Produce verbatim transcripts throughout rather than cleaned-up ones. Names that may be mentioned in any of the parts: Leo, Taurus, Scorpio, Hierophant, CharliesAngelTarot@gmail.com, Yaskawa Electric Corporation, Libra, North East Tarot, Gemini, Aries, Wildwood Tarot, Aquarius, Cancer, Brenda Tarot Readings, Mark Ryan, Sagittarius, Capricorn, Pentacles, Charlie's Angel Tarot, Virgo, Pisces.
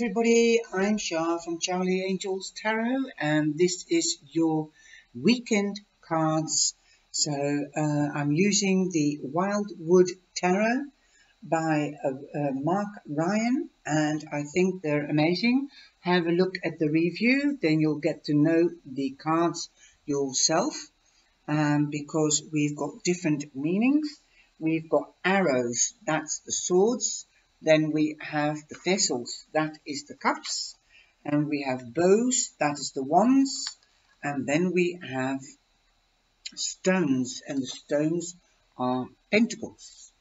everybody, I'm Shah from Charlie's Angel Tarot, and this is your weekend cards. So uh, I'm using the Wildwood Tarot by uh, uh, Mark Ryan, and I think they're amazing. Have a look at the review, then you'll get to know the cards yourself, um, because we've got different meanings. We've got arrows, that's the swords. Then we have the vessels, that is the cups. And we have bows, that is the wands. And then we have stones, and the stones are pentacles.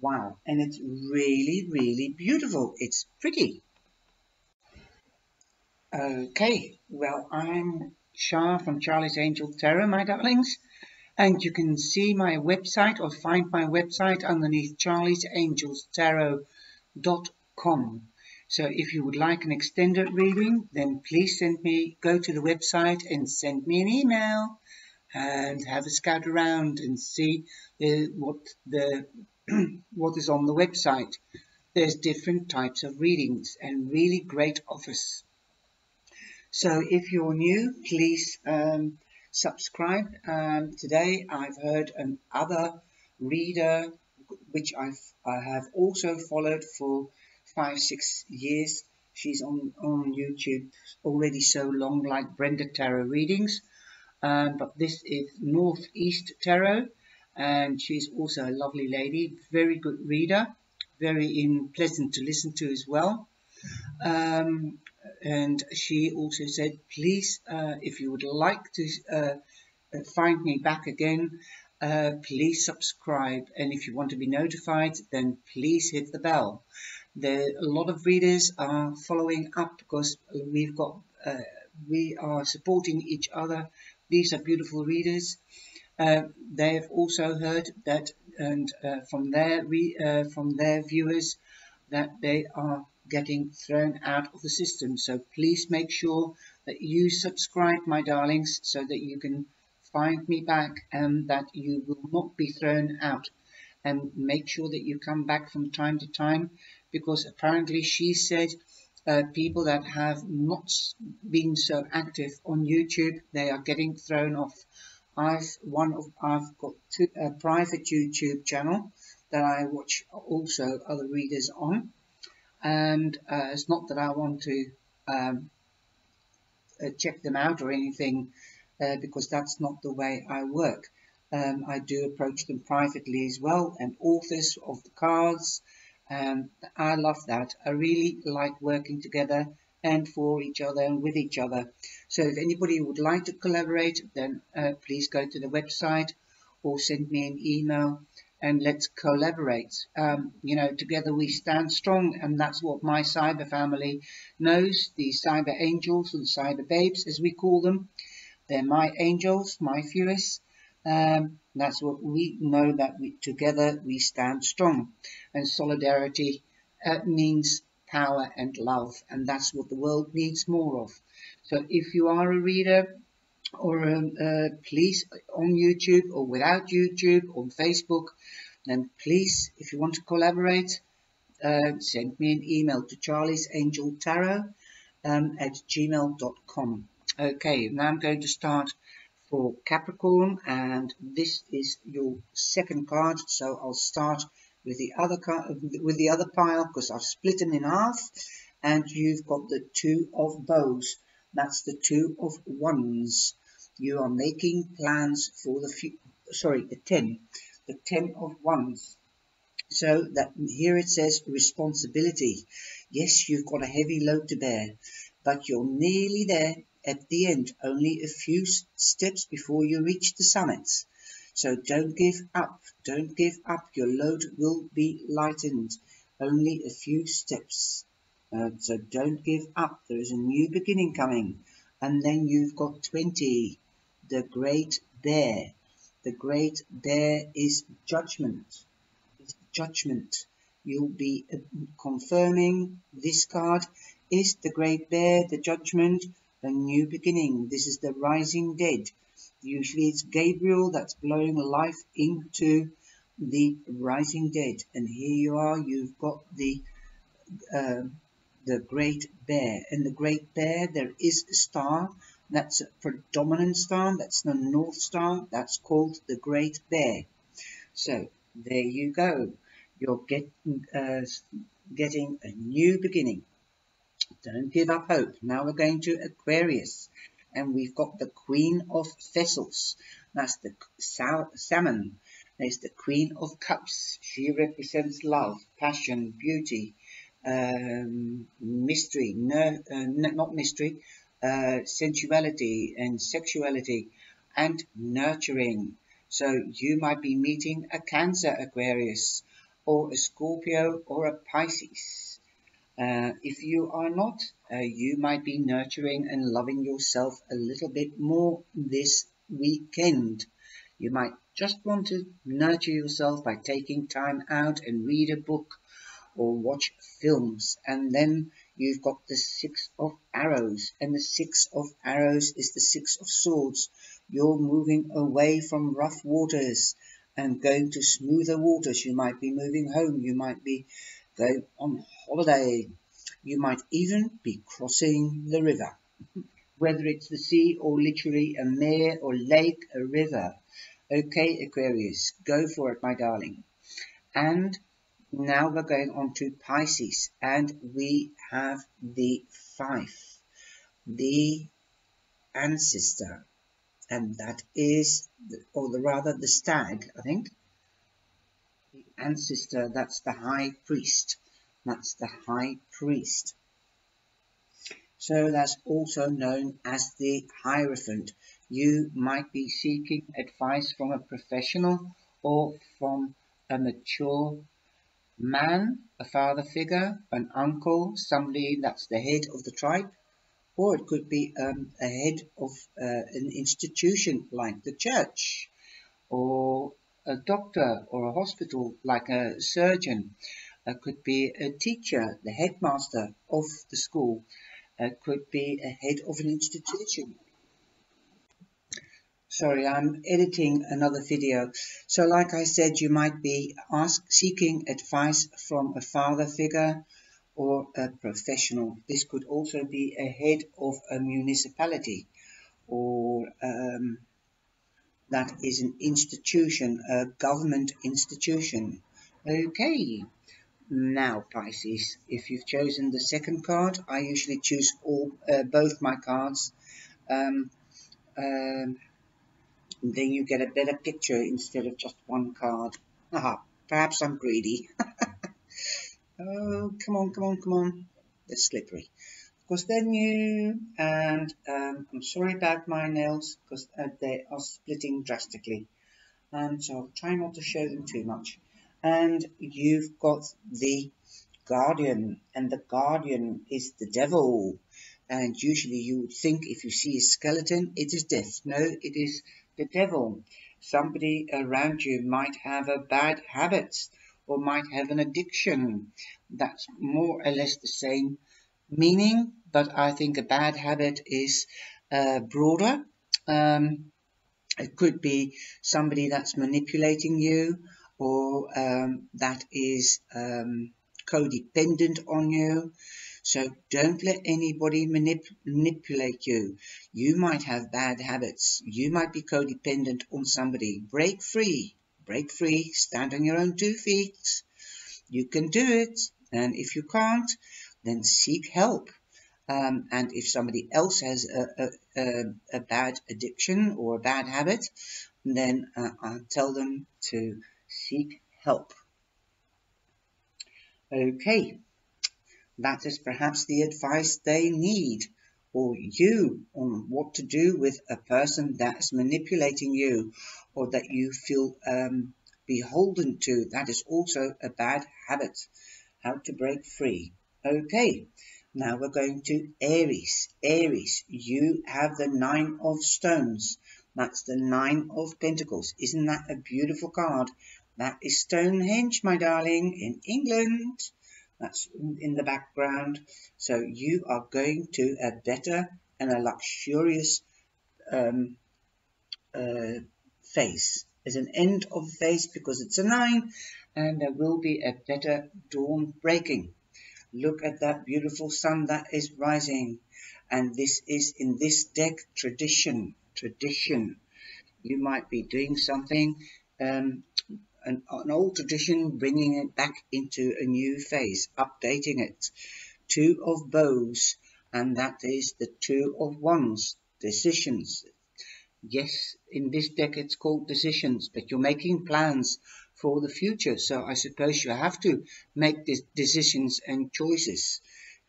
Wow, and it's really, really beautiful. It's pretty. Okay, well, I'm Shah from Charlie's Angel Tarot, my darlings. And you can see my website or find my website underneath Charlie's Angel Tarot. Dot com. So if you would like an extended reading, then please send me, go to the website and send me an email and have a scout around and see the, what the what is on the website. There's different types of readings and really great offers. So if you're new, please um, subscribe. Um, today I've heard another reader which I've, I have also followed for five, six years. She's on, on YouTube already so long, like Brenda Tarot Readings. Um, but this is North East Tarot, and she's also a lovely lady, very good reader, very in, pleasant to listen to as well. Um, and she also said, please, uh, if you would like to uh, find me back again, Uh, please subscribe, and if you want to be notified, then please hit the bell. There, a lot of readers are following up because we've got uh, we are supporting each other. These are beautiful readers. Uh, they have also heard that, and uh, from their re, uh, from their viewers, that they are getting thrown out of the system. So please make sure that you subscribe, my darlings, so that you can find me back and that you will not be thrown out. And make sure that you come back from time to time, because apparently she said uh, people that have not been so active on YouTube, they are getting thrown off. I've one of I've got two, a private YouTube channel that I watch also other readers on, and uh, it's not that I want to um, uh, check them out or anything. Uh, because that's not the way I work. Um, I do approach them privately as well, and authors of the cards. Um, I love that. I really like working together and for each other and with each other. So if anybody would like to collaborate, then uh, please go to the website or send me an email and let's collaborate. Um, you know, together we stand strong, and that's what my cyber family knows, the cyber angels and cyber babes, as we call them. They're my angels, my viewers. Um, that's what we know, that we, together we stand strong. And solidarity uh, means power and love. And that's what the world needs more of. So if you are a reader, or um, uh, please, on YouTube or without YouTube, on Facebook, then please, if you want to collaborate, uh, send me an email to charliesangeltarot um, at gmail dot com. Okay, now I'm going to start for Capricorn, and this is your second card. So I'll start with the other card, with the other pile, because I've split them in half, and you've got the two of bows. That's the two of wands. You are making plans for the few, sorry, the ten, the ten of wands. So that here it says responsibility. Yes, you've got a heavy load to bear, but you're nearly there. At the end, only a few steps before you reach the summit. So don't give up, don't give up, your load will be lightened. Only a few steps. Uh, so don't give up, there is a new beginning coming. And then you've got twenty, the great bear. The great bear is judgment. It's judgment. You'll be uh, confirming this card is the great bear, the judgment. A new beginning. This is the rising dead. Usually it's Gabriel that's blowing life into the rising dead. And here you are, you've got the uh, the Great Bear. In the Great Bear, there is a star. That's a predominant star. That's the North Star. That's called the Great Bear. So there you go. You're getting, uh, getting a new beginning. Don't give up hope. Now we're going to Aquarius. And we've got the Queen of Vessels. That's the sal salmon. There's the Queen of Cups. She represents love, passion, beauty, um, mystery, no, uh, not mystery, uh, sensuality and sexuality, and nurturing. So you might be meeting a Cancer Aquarius, or a Scorpio, or a Pisces. Uh, if you are not, uh, you might be nurturing and loving yourself a little bit more this weekend. You might just want to nurture yourself by taking time out and read a book or watch films. And then you've got the Six of Arrows, and the Six of Arrows is the Six of Swords. You're moving away from rough waters and going to smoother waters. You might be moving home. You might be going on holiday. You might even be crossing the river, whether it's the sea or literally a mere or lake, a river. Okay, Aquarius, go for it, my darling. And now we're going on to Pisces, and we have the Fife, the ancestor, and that is, or the, rather the stag, I think. The ancestor, that's the high priest. That's the high priest. So that's also known as the Hierophant. You might be seeking advice from a professional or from a mature man, a father figure, an uncle, somebody that's the head of the tribe, or it could be um, a head of uh, an institution like the church, or a doctor or a hospital like a surgeon. It could be a teacher, the headmaster of the school. It could be a head of an institution. Sorry, I'm editing another video. So like I said, you might be ask, seeking advice from a father figure or a professional. This could also be a head of a municipality, or um, that is an institution, a government institution. Okay, now Pisces, if you've chosen the second card, I usually choose all uh, both my cards, um, um, then you get a better picture instead of just one card. Aha, perhaps I'm greedy. Oh, come on, come on, come on. They're slippery. Because they're new, and um, I'm sorry about my nails, because uh, they are splitting drastically. Um, so I'll try not to show them too much. And you've got the Guardian, and the Guardian is the devil. And usually you would think if you see a skeleton, it is death. No, it is the devil. Somebody around you might have a bad habit or might have an addiction. That's more or less the same meaning, but I think a bad habit is uh, broader. Um, it could be somebody that's manipulating you, or um, that is um, codependent on you. So don't let anybody manip manipulate you. You might have bad habits. You might be codependent on somebody. Break free. Break free. Stand on your own two feet. You can do it. And if you can't, then seek help. Um, and if somebody else has a, a, a, a bad addiction or a bad habit, then uh, I'll tell them to seek help. Okay. That is perhaps the advice they need, or you, on what to do with a person that's manipulating you or that you feel um, beholden to. That is also a bad habit. How to break free. Okay, now we're going to Aries. Aries, you have the Nine of Stones. That's the Nine of Pentacles. Isn't that a beautiful card? That is Stonehenge, my darling, in England. That's in the background. So you are going to a better and a luxurious um, uh, phase. There's an end of phase because it's a nine, and there will be a better dawn breaking. Look at that beautiful sun that is rising. And this is, in this deck, tradition. Tradition. You might be doing something, um, an, an old tradition, bringing it back into a new phase, updating it. Two of bows, and that is the two of wands, decisions. Yes, in this deck it's called decisions, but you're making plans for the future. So I suppose you have to make these decisions and choices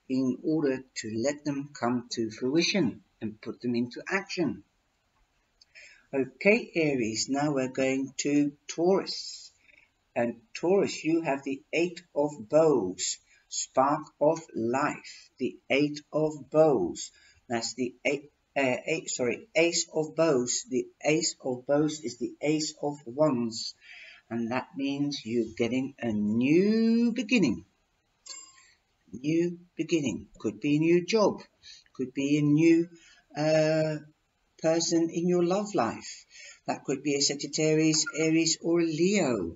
in order to let them come to fruition and put them into action. Okay, Aries, now we're going to Taurus. And Taurus, you have the Eight of Bows, spark of life, the Eight of Bows. That's the eight, uh, eight, sorry, Ace of Bows. The Ace of Bows is the Ace of Wands. And that means you're getting a new beginning. New beginning. Could be a new job. Could be a new... Uh, person in your love life. That could be a Sagittarius, Aries, or a Leo.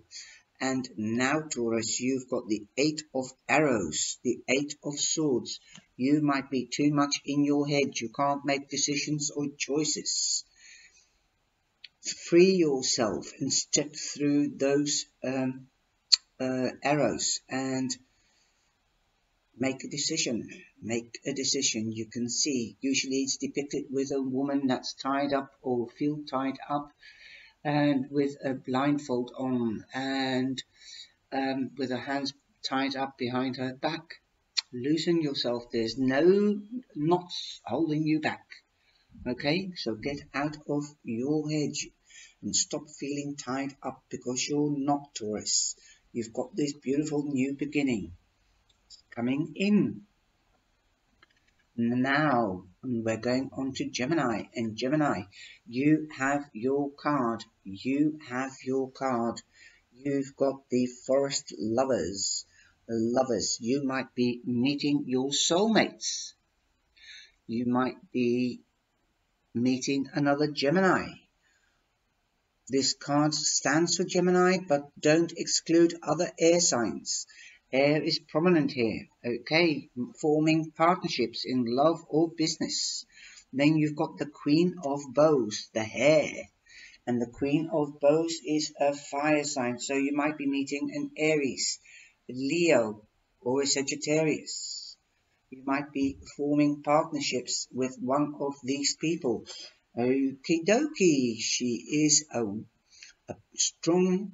And now, Taurus, you've got the Eight of Arrows, the Eight of Swords. You might be too much in your head. You can't make decisions or choices. Free yourself and step through those um, uh, arrows and make a decision. Make a decision. You can see, usually it's depicted with a woman that's tied up or feel tied up and with a blindfold on and um, with her hands tied up behind her back. Loosen yourself. There's no knots holding you back. Okay, so get out of your head and stop feeling tied up, because you're not, Taurus. You've got this beautiful new beginning coming in. Now we're going on to Gemini. And Gemini, you have your card. You have your card. You've got the forest lovers. Lovers. You might be meeting your soulmates. You might be meeting another Gemini. This card stands for Gemini, but don't exclude other air signs. Air is prominent here, okay, forming partnerships in love or business. Then you've got the Queen of Bows, the hair. And the Queen of Bows is a fire sign, so you might be meeting an Aries, a Leo, or a Sagittarius. You might be forming partnerships with one of these people. Okie dokie, she is a, a strong,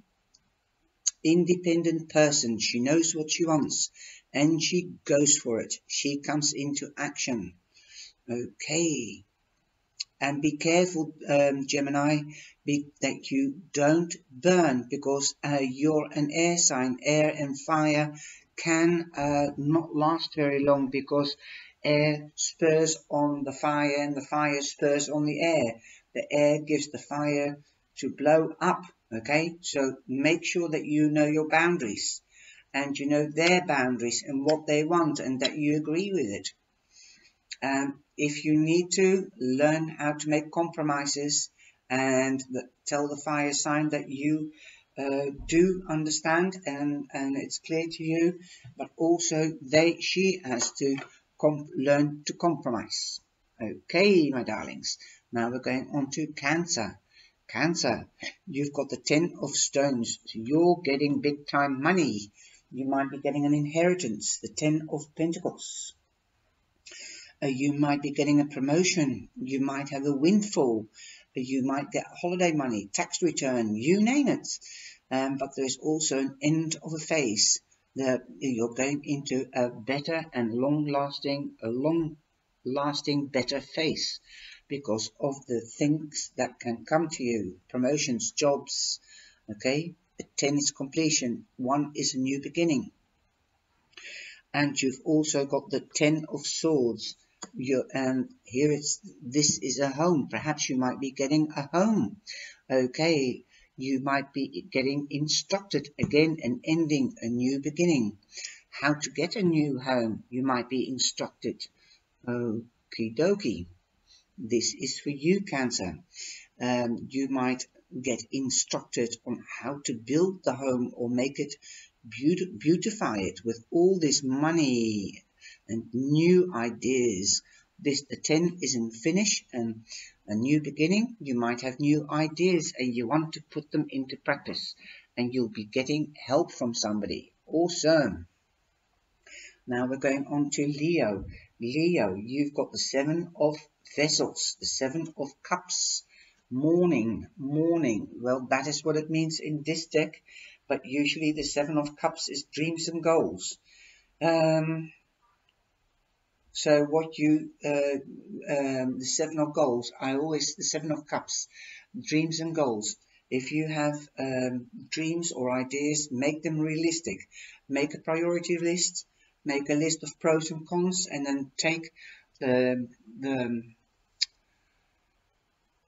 independent person. She knows what she wants and she goes for it. She comes into action. Okay, and be careful, um, Gemini, be, that you don't burn, because uh, you're an air sign. Air and fire can uh, not last very long, because air spurs on the fire and the fire spurs on the air. The air gives the fire to blow up. Okay, so make sure that you know your boundaries and you know their boundaries and what they want, and that you agree with it. Um, if you need to, learn how to make compromises and the, tell the fire sign that you uh, do understand and, and it's clear to you, but also they, she has to learn to compromise. Okay, my darlings, now we're going on to Cancer. Cancer, you've got the Ten of Stones. So you're getting big time money. You might be getting an inheritance, the Ten of Pentacles. Uh, you might be getting a promotion. You might have a windfall. You might get holiday money, tax return, you name it. Um, but there's also an end of a phase. The, you're going into a better and long-lasting, a long-lasting better phase, because of the things that can come to you. Promotions, jobs, okay? A ten is completion, one is a new beginning. And you've also got the Ten of Swords. You're, and here it's, this is a home. Perhaps you might be getting a home, okay? You might be getting instructed again and ending a new beginning. How to get a new home, you might be instructed. Okie dokie. This is for you, Cancer. Um, you might get instructed on how to build the home or make it beautify it with all this money and new ideas. This, the ten is in finish and a new beginning. You might have new ideas and you want to put them into practice, and you'll be getting help from somebody. Awesome. Now we're going on to Leo. Leo, you've got the Seven of Vessels, the Seven of Cups. Mourning, mourning. Well, that is what it means in this deck, but usually the Seven of Cups is dreams and goals. Um, so what you, uh, um, the Seven of Goals, I always, the Seven of Cups, dreams and goals. If you have um, dreams or ideas, make them realistic. Make a priority list. Make a list of pros and cons, and then take the the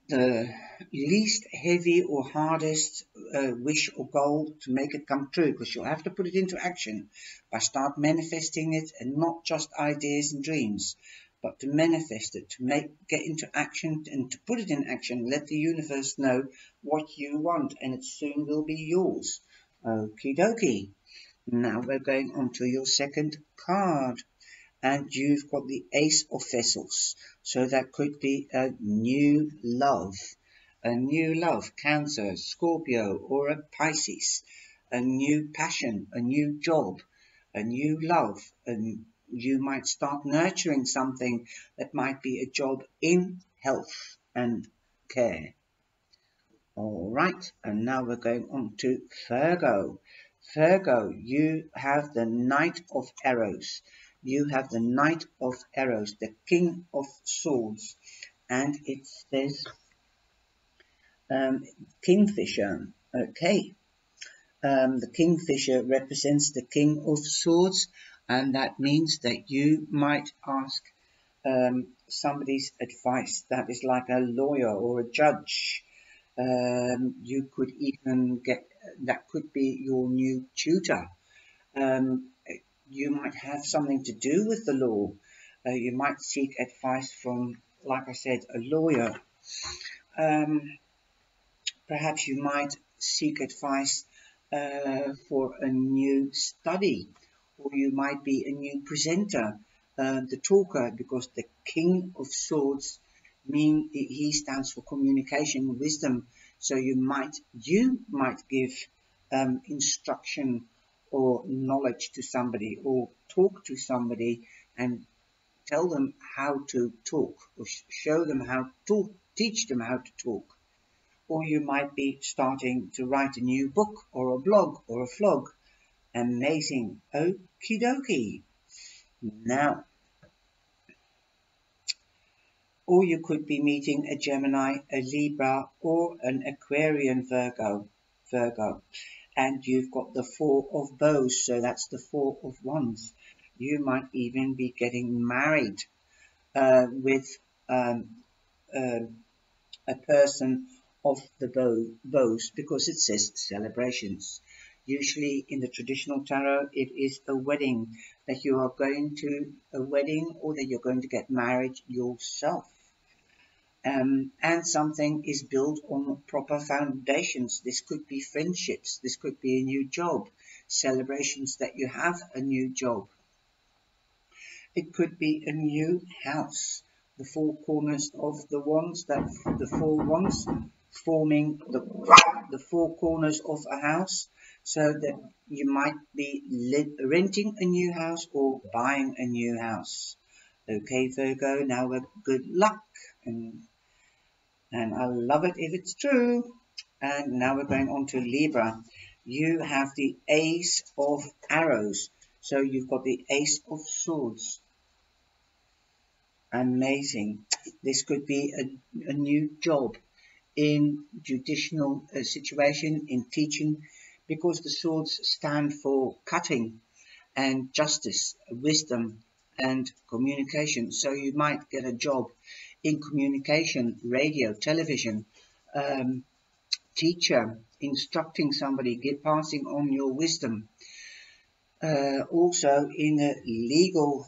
the least heavy or hardest uh, wish or goal to make it come true, because you'll have to put it into action. By start manifesting it, and not just ideas and dreams, but to manifest it, to make get into action and to put it in action. Let the universe know what you want, and it soon will be yours. Okie dokie. Now we're going on to your second card, and you've got the Ace of Vessels. So that could be a new love, a new love, Cancer, Scorpio, or a Pisces, a new passion, a new job, a new love. And you might start nurturing something that might be a job in health and care. All right, and now we're going on to Virgo. Virgo, you have the Knight of Arrows. You have the Knight of Arrows, the King of Swords. And it says um, Kingfisher. Okay. Um, the Kingfisher represents the King of Swords. And that means that you might ask um, somebody's advice. That is like a lawyer or a judge. Um, you could even get, that could be your new tutor. Um, you might have something to do with the law. Uh, you might seek advice from, like I said, a lawyer. Um, perhaps you might seek advice uh, for a new study, or you might be a new presenter, uh, the talker, because the King of Swords mean he stands for communication, wisdom. So you might you might give um, instruction or knowledge to somebody, or talk to somebody and tell them how to talk, or show them how to talk, teach them how to talk. Or you might be starting to write a new book or a blog or a vlog. Amazing. Okie dokie. Now, or you could be meeting a Gemini, a Libra, or an Aquarian Virgo. Virgo, and you've got the Four of Bows, so that's the Four of Wands. You might even be getting married uh, with um, uh, a person of the bow, bows, because it says celebrations. Usually in the traditional tarot, it is a wedding, that you are going to a wedding, or that you're going to get married yourself. Um, and something is built on proper foundations. This could be friendships. This could be a new job. Celebrations that you have a new job. It could be a new house. The four corners of the wands, that the four wands forming the, the four corners of a house. So that you might be renting a new house or buying a new house. Okay, Virgo, now we're good luck. And, and I love it if it's true. And now we're going on to Libra. You have the Ace of Arrows. So you've got the Ace of Swords. Amazing. This could be a, a new job in judicial uh, situation, in teaching, because the swords stand for cutting and justice, wisdom and communication. So you might get a job in communication, radio, television, um, teacher, instructing somebody, get passing on your wisdom. Uh, also in the legal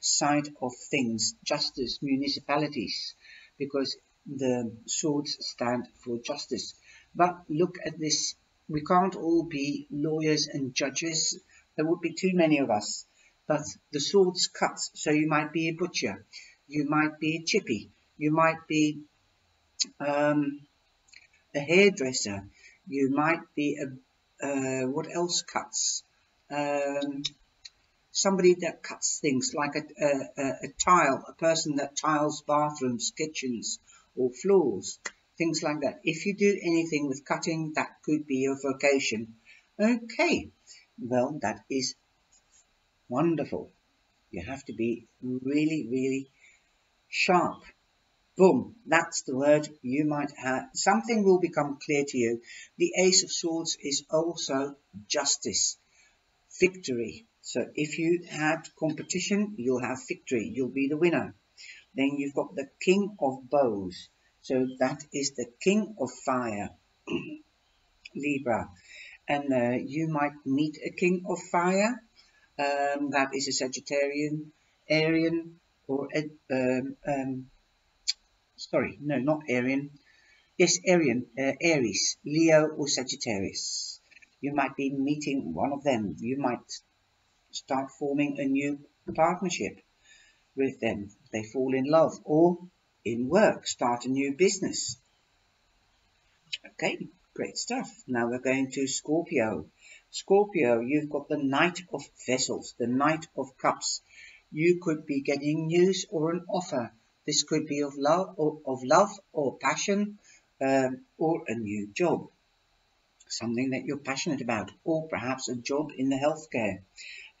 side of things, justice, municipalities, because the swords stand for justice. But look at this We can't all be lawyers and judges. There would be too many of us. But the swords cut, so you might be a butcher. You might be a chippy. You might be um, a hairdresser. You might be a... Uh, what else cuts? Um, somebody that cuts things, like a, a, a tile, a person that tiles bathrooms, kitchens or floors, things like that. If you do anything with cutting, that could be your vocation. Okay, well, that is wonderful. You have to be really, really sharp. Boom, that's the word you might have. Something will become clear to you. The Ace of Swords is also justice, victory. So if you had competition, you'll have victory. You'll be the winner. Then you've got the King of Bows. So that is the King of Fire, Libra. And uh, you might meet a King of Fire. Um, that is a Sagittarian, Arian, or a... Um, um, Sorry, no, not Arian. Yes, Arian, uh, Aries, Leo or Sagittarius. You might be meeting one of them. You might start forming a new partnership with them. They fall in love, or in work, start a new business. Okay, great stuff. Now we're going to Scorpio. Scorpio, you've got the Knight of Vessels, the Knight of Cups. You could be getting news or an offer. This could be of love or, of love or passion, um, or a new job, something that you're passionate about, or perhaps a job in the healthcare.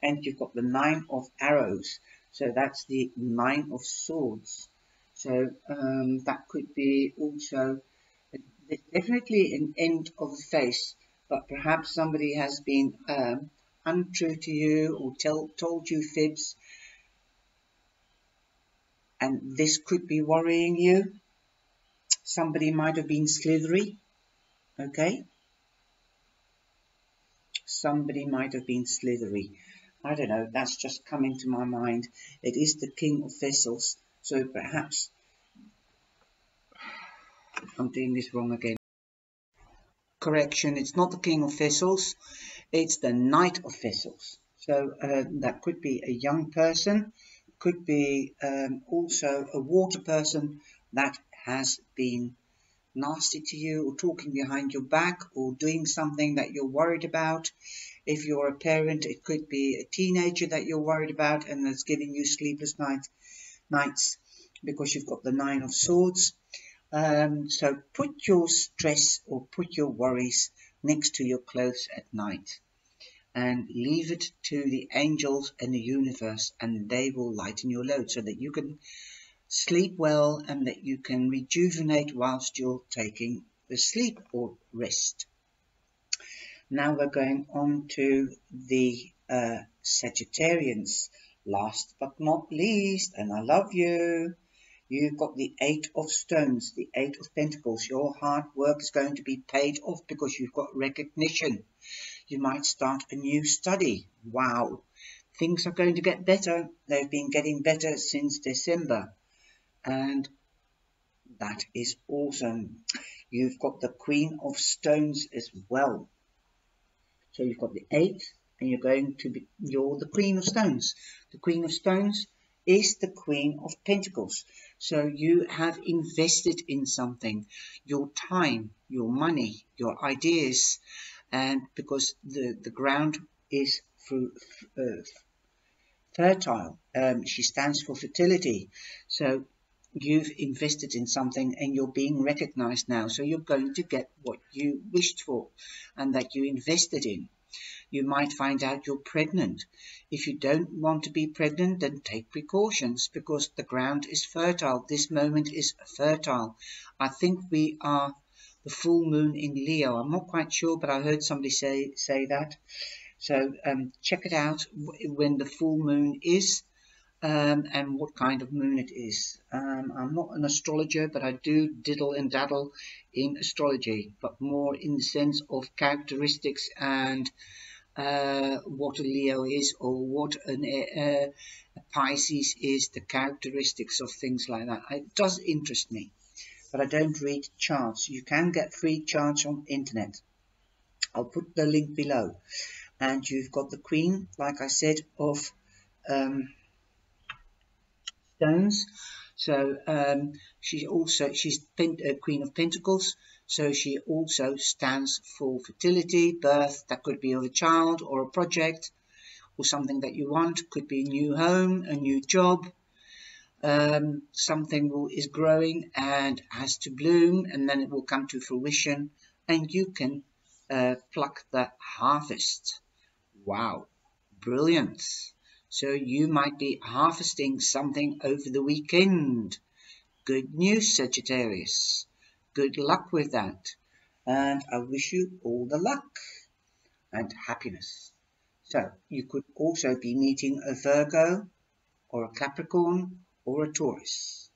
And you've got the Nine of Arrows, so that's the Nine of Swords. So um, that could be also definitely an end of the face, but perhaps somebody has been um, untrue to you or tell, told you fibs. And this could be worrying you. Somebody might have been slithery, okay? Somebody might have been slithery. I don't know, that's just coming to my mind. It is the King of Vessels, so perhaps... I'm doing this wrong again. Correction, it's not the King of Vessels, it's the Knight of Vessels. So uh, that could be a young person. Could be um, also a water person that has been nasty to you, or talking behind your back, or doing something that you're worried about. If you're a parent, it could be a teenager that you're worried about and that's giving you sleepless night, nights, because you've got the Nine of Swords. Um, so put your stress or put your worries next to your clothes at night, and leave it to the angels and the universe, and they will lighten your load so that you can sleep well and that you can rejuvenate whilst you're taking the sleep or rest. Now we're going on to the uh, Sagittarians, last but not least, and I love you. You've got the Eight of Stones, the Eight of Pentacles. Your hard work is going to be paid off because you've got recognition. You might start a new study. Wow. Things are going to get better. They've been getting better since December. And that is awesome. You've got the Queen of Stones as well. So you've got the eight, and you're going to be, you're the Queen of Stones. The Queen of Stones is the Queen of Pentacles. So you have invested in something, your time, your money, your ideas. And because the, the ground is fertile, um, she stands for fertility. So you've invested in something and you're being recognized now. So you're going to get what you wished for and that you invested in. You might find out you're pregnant. If you don't want to be pregnant, then take precautions, because the ground is fertile. This moment is fertile. I think we are... the full moon in Leo. I'm not quite sure, but I heard somebody say say that. So um, check it out when the full moon is, um, and what kind of moon it is. Um, I'm not an astrologer, but I do diddle and daddle in astrology, but more in the sense of characteristics and uh, what a Leo is, or what an, uh, a Pisces is, the characteristics of things like that. It does interest me. But I don't read charts. You can get free charts on internet. I'll put the link below. And you've got the Queen, like I said, of um, stones. So um, she's also, she's a Queen of Pentacles. So she also stands for fertility, birth. That could be of a child or a project or something that you want. Could be a new home, a new job. Um, something will, is growing and has to bloom, and then it will come to fruition and you can uh, pluck the harvest. Wow, brilliant. So you might be harvesting something over the weekend. Good news, Sagittarius. Good luck with that, and I wish you all the luck and happiness. So you could also be meeting a Virgo or a Capricorn or a Taurus.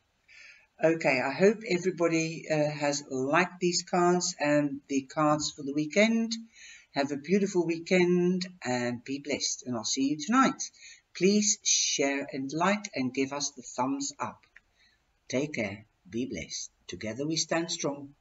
Okay, I hope everybody uh, has liked these cards and the cards for the weekend. Have a beautiful weekend and be blessed, and I'll see you tonight. Please share and like and give us the thumbs up. Take care, be blessed. Together we stand strong.